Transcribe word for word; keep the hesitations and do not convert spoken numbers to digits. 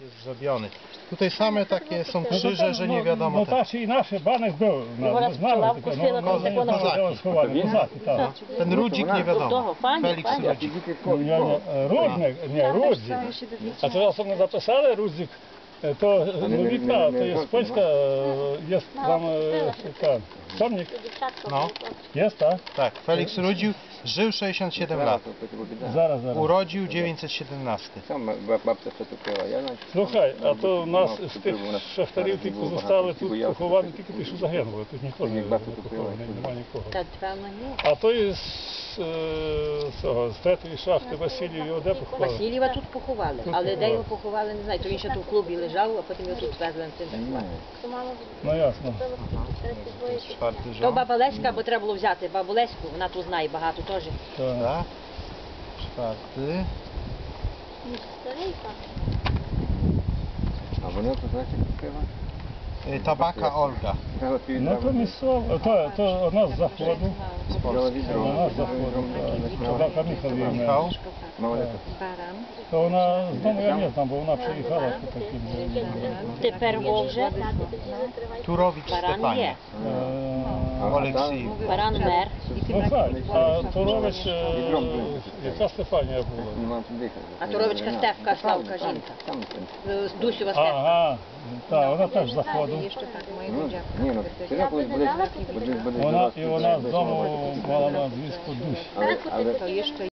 jest zrobiony. Tutaj same takie są krzyże, że nie wiadomo. No tak, i nasze banek był. Ten Rudzik nie wiadomo. Feliks Rudzik. Nie, Rudzik. A teraz one zapisali Rudzik. To Rudika, to jest Polska, jest tam pomnik. No. Jest, tak? Tak, Feliks Rudzik. Żył sześćdziesiąt siedem lat. Zaraz, zaraz. Urodził dziewięćset siedemnaście. Słuchaj, a to u nas z tych szefterów tylko zostały tu pochowane, tylko ty już zaginęły. Tu nikogo nie ma nikogo. A to jest z tej szafty Wasiliewa de pochowali. Wasiliewa tu pochowali, ale de ją pochowali, nie znam, to on się tu w klubie leżał, a potem ją tu wezwałem w tym zakładzie. No jasno. To baba Leśka, bo trzeba było wziąć babę Leśku, ona tu zna i багато теж. Так. Czwarty. А вони тут знаєте, як Tabaka Olga. Ну то місцево, то то у нас заходу. У нас заходу. Tabaka Michał. To ona z domu ja nie znam, bo ona przyjechała tu takim... Тепер вже. Turowic Stefanie. Олексій. Баран мер. А Турович, яка Стефанія була? А Туровичка Стефка, Славка, жінка. Дусєва Стефка. Ага, так, вона теж заходила. Вона і вона з дому мала на зв'язку Дусі.